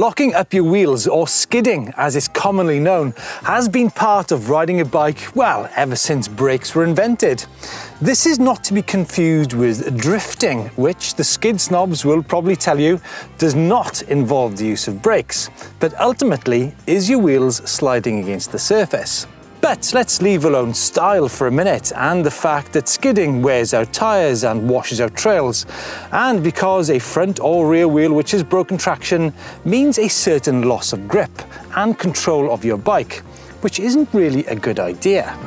Locking up your wheels, or skidding as it's commonly known, has been part of riding a bike, well, ever since brakes were invented. This is not to be confused with drifting, which the skid snobs will probably tell you does not involve the use of brakes, but ultimately is your wheels sliding against the surface. But let's leave alone style for a minute and the fact that skidding wears out tyres and washes out trails. And because a front or rear wheel which has broken traction means a certain loss of grip and control of your bike, which isn't really a good idea.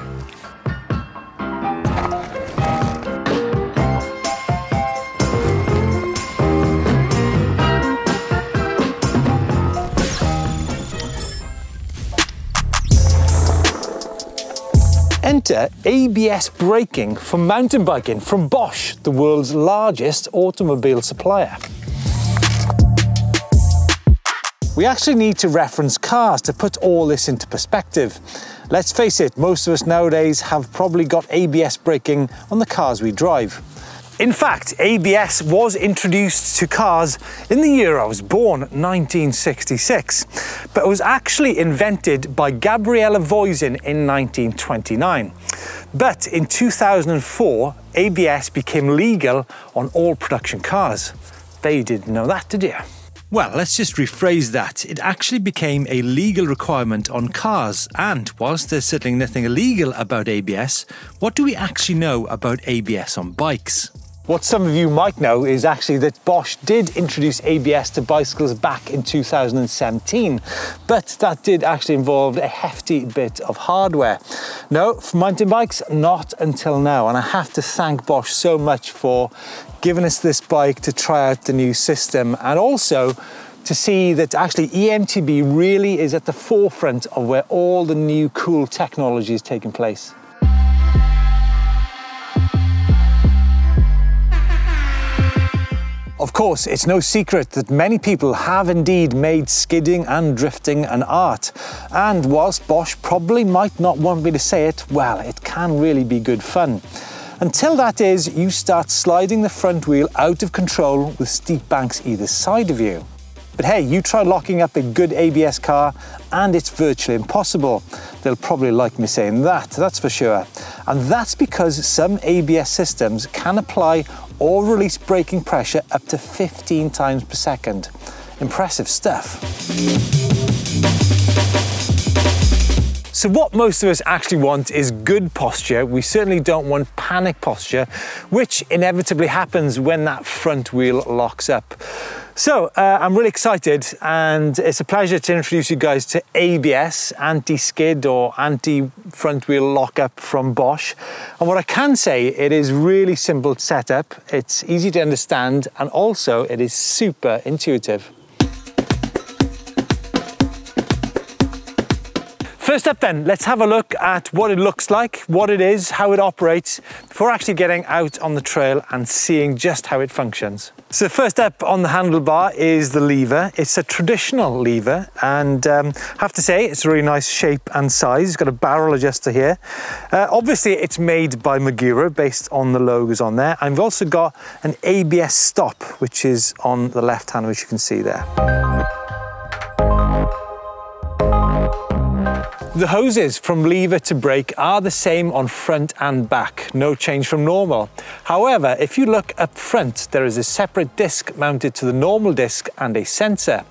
Enter ABS braking for mountain biking from Bosch, the world's largest automobile supplier. We actually need to reference cars to put all this into perspective. Let's face it, most of us nowadays have probably got ABS braking on the cars we drive. In fact, ABS was introduced to cars in the year I was born, 1966, but it was actually invented by Gabriele Voisin in 1929. But in 2004, ABS became legal on all production cars. They didn't know that, did you? Well, let's just rephrase that. It actually became a legal requirement on cars, and whilst there's certainly nothing illegal about ABS, what do we actually know about ABS on bikes? What some of you might know is actually that Bosch did introduce ABS to bicycles back in 2017, but that did actually involve a hefty bit of hardware. No, for mountain bikes, not until now. And I have to thank Bosch so much for giving us this bike to try out the new system, and also to see that actually EMTB really is at the forefront of where all the new cool technology is taking place. Of course, it's no secret that many people have indeed made skidding and drifting an art. And whilst Bosch probably might not want me to say it, well, it can really be good fun. Until that is, you start sliding the front wheel out of control with steep banks either side of you. But hey, you try locking up a good ABS car and it's virtually impossible. They'll probably like me saying that, that's for sure. And that's because some ABS systems can apply or release braking pressure up to 15 times per second. Impressive stuff. So what most of us actually want is good posture. We certainly don't want panic posture, which inevitably happens when that front wheel locks up. So I'm really excited, and it's a pleasure to introduce you guys to ABS, anti-skid or anti-front wheel lockup from Bosch. And what I can say, it is really simple setup, it's easy to understand, and also it is super intuitive. First up then, let's have a look at what it looks like, what it is, how it operates, before actually getting out on the trail and seeing just how it functions. So first up on the handlebar is the lever. It's a traditional lever, and I have to say it's a really nice shape and size. It's got a barrel adjuster here. Obviously it's made by Magura based on the logos on there. I've also got an ABS stop, which is on the left hand, which you can see there. The hoses from lever to brake are the same on front and back, no change from normal. However, if you look up front, there is a separate disc mounted to the normal disc and a sensor.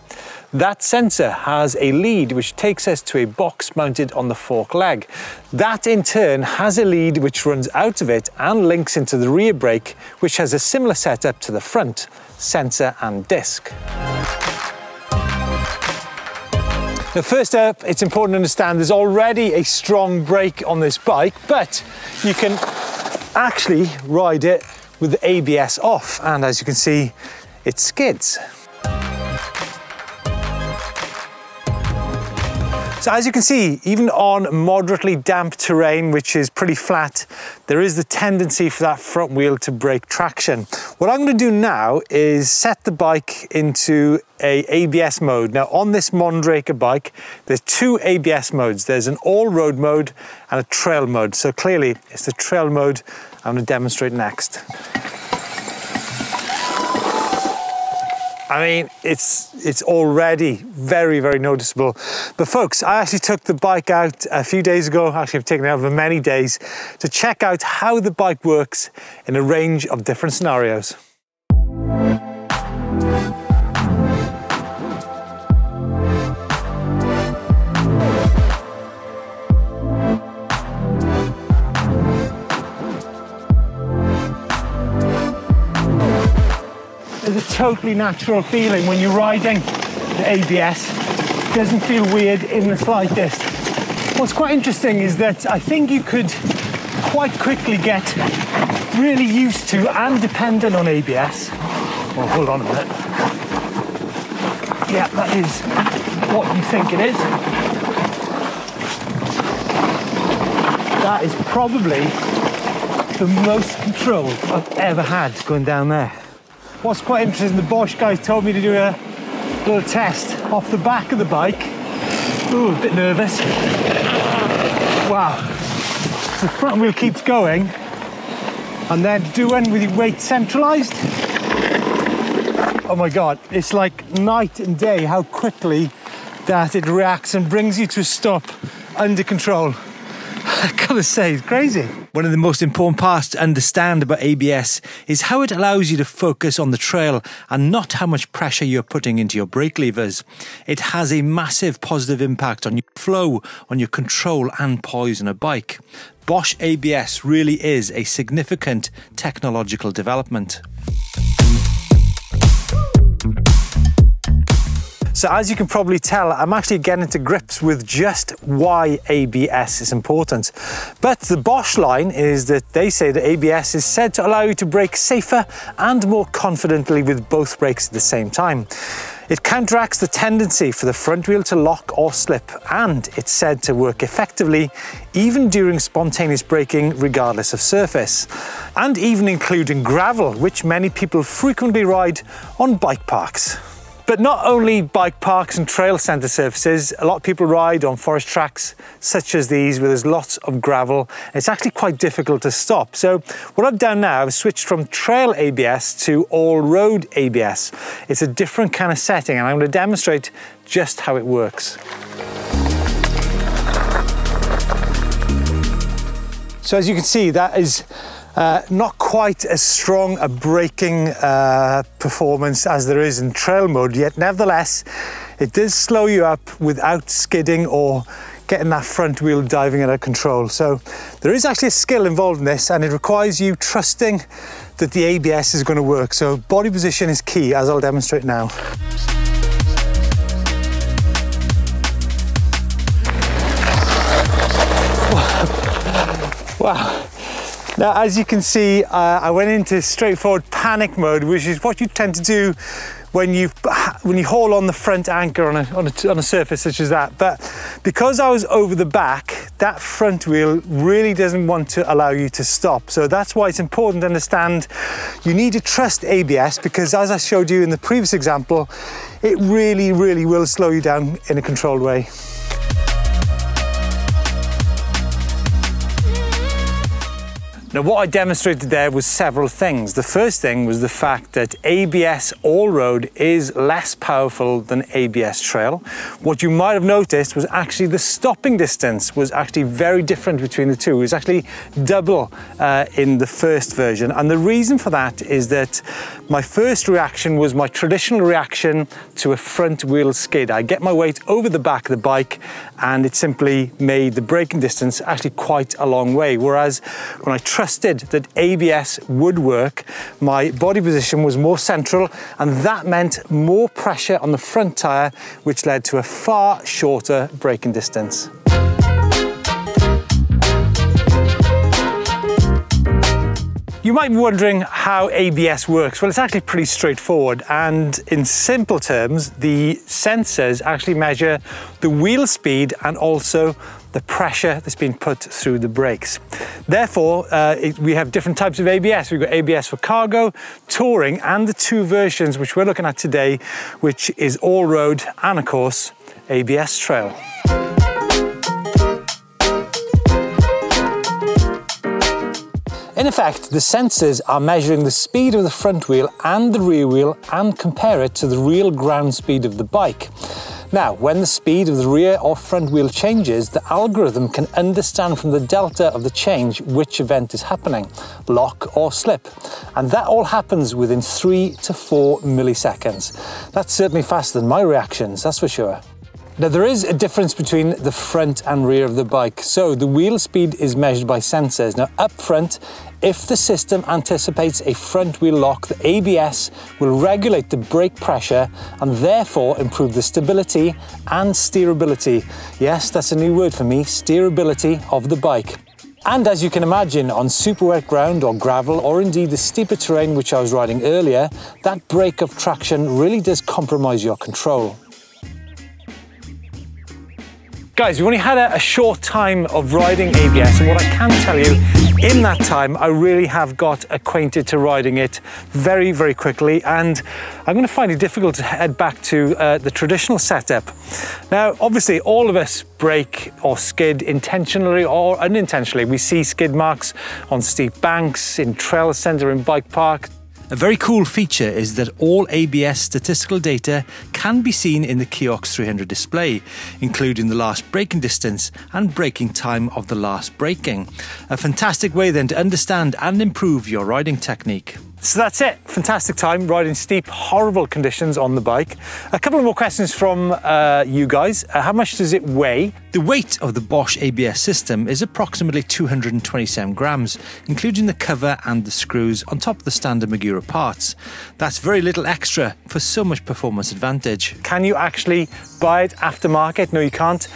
That sensor has a lead which takes us to a box mounted on the fork leg. That in turn has a lead which runs out of it and links into the rear brake, which has a similar setup to the front, sensor and disc. Now first up, it's important to understand there's already a strong brake on this bike, but you can actually ride it with the ABS off, and as you can see, it skids. So as you can see, even on moderately damp terrain, which is pretty flat, there is the tendency for that front wheel to break traction. What I'm going to do now is set the bike into a ABS mode. Now on this Mondraker bike, there's two ABS modes. There's an all-road mode and a trail mode. So clearly it's the trail mode I'm going to demonstrate next. I mean, it's already very, very noticeable. But folks, I actually took the bike out a few days ago, actually I've taken it out for many days, to check out how the bike works in a range of different scenarios. There's a totally natural feeling when you're riding the ABS. It doesn't feel weird in the slightest. What's quite interesting is that I think you could quite quickly get really used to and dependent on ABS. Well, hold on a minute. Yeah, that is what you think it is. That is probably the most control I've ever had going down there. What's quite interesting, the Bosch guys told me to do a little test off the back of the bike. Ooh, a bit nervous. Wow. The front wheel keeps going. And then do one with your weight centralised. Oh my God, it's like night and day how quickly that it reacts and brings you to a stop under control. I gotta say, it's crazy. One of the most important parts to understand about ABS is how it allows you to focus on the trail and not how much pressure you're putting into your brake levers. It has a massive positive impact on your flow, on your control and poise on a bike. Bosch ABS really is a significant technological development. So as you can probably tell, I'm actually getting to grips with just why ABS is important. But the Bosch line is that they say that ABS is said to allow you to brake safer and more confidently with both brakes at the same time. It counteracts the tendency for the front wheel to lock or slip, and it's said to work effectively even during spontaneous braking regardless of surface, and even including gravel, which many people frequently ride on bike parks. But not only bike parks and trail centre surfaces, a lot of people ride on forest tracks such as these where there's lots of gravel. It's actually quite difficult to stop. So what I've done now, I've switched from trail ABS to all-road ABS. It's a different kind of setting and I'm going to demonstrate just how it works. So as you can see, that is not quite as strong a braking performance as there is in trail mode, yet nevertheless it does slow you up without skidding or getting that front wheel diving out of control. So there is actually a skill involved in this, and it requires you trusting that the ABS is going to work. So body position is key, as I'll demonstrate now. Wow. Now, as you can see, I went into straightforward panic mode, which is what you tend to do when you haul on the front anchor on a surface such as that. But because I was over the back, that front wheel really doesn't want to allow you to stop. So that's why it's important to understand you need to trust ABS, because as I showed you in the previous example, it really, really will slow you down in a controlled way. Now, what I demonstrated there was several things. The first thing was the fact that ABS all-road is less powerful than ABS trail. What you might have noticed was actually the stopping distance was actually very different between the two. It was actually double in the first version. And the reason for that is that my first reaction was my traditional reaction to a front wheel skid. I get my weight over the back of the bike and it simply made the braking distance actually quite a long way. Whereas when I trusted that ABS would work, my body position was more central, and that meant more pressure on the front tyre, which led to a far shorter braking distance. You might be wondering how ABS works. Well, it's actually pretty straightforward, and in simple terms, the sensors actually measure the wheel speed and also the pressure that's been put through the brakes. Therefore, we have different types of ABS. We've got ABS for cargo, touring, and the two versions which we're looking at today, which is all-road and, of course, ABS trail. In effect, the sensors are measuring the speed of the front wheel and the rear wheel and compare it to the real ground speed of the bike. Now, when the speed of the rear or front wheel changes, the algorithm can understand from the delta of the change which event is happening, lock or slip. And that all happens within 3 to 4 milliseconds. That's certainly faster than my reactions, that's for sure. Now, there is a difference between the front and rear of the bike. So the wheel speed is measured by sensors. Now, up front, if the system anticipates a front wheel lock, the ABS will regulate the brake pressure and therefore improve the stability and steerability. Yes, that's a new word for me, steerability of the bike. And as you can imagine, on super wet ground or gravel, or indeed the steeper terrain which I was riding earlier, that brake of traction really does compromise your control. Guys, we've only had a short time of riding ABS, and what I can tell you, in that time, I really have got acquainted to riding it very, very quickly, and I'm going to find it difficult to head back to the traditional setup. Now, obviously, all of us brake or skid intentionally or unintentionally. We see skid marks on steep banks, in trail centre, in bike parks. A very cool feature is that all ABS statistical data can be seen in the Kiox 300 display, including the last braking distance and braking time of the last braking. A fantastic way then to understand and improve your riding technique. So that's it. Fantastic time riding steep, horrible conditions on the bike. A couple of more questions from you guys. How much does it weigh? The weight of the Bosch ABS system is approximately 227 grams, including the cover and the screws on top of the standard Magura parts. That's very little extra for so much performance advantage. Can you actually buy it aftermarket? No, you can't.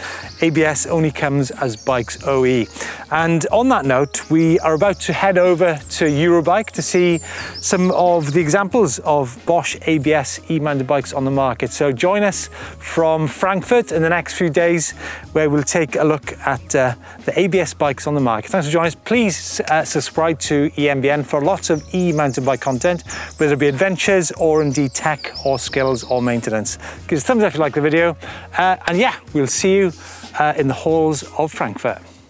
ABS only comes as bikes OE. And on that note, we are about to head over to Eurobike to see some of the examples of Bosch ABS e-mounted bikes on the market. So join us from Frankfurt in the next few days, where we'll take a look at the ABS bikes on the market. Thanks for joining us. Please subscribe to EMBN for lots of e-mounted bike content, whether it be adventures or indeed tech or skills or maintenance. Give us a thumbs up if you like the video. And yeah, we'll see you in the halls of Frankfurt.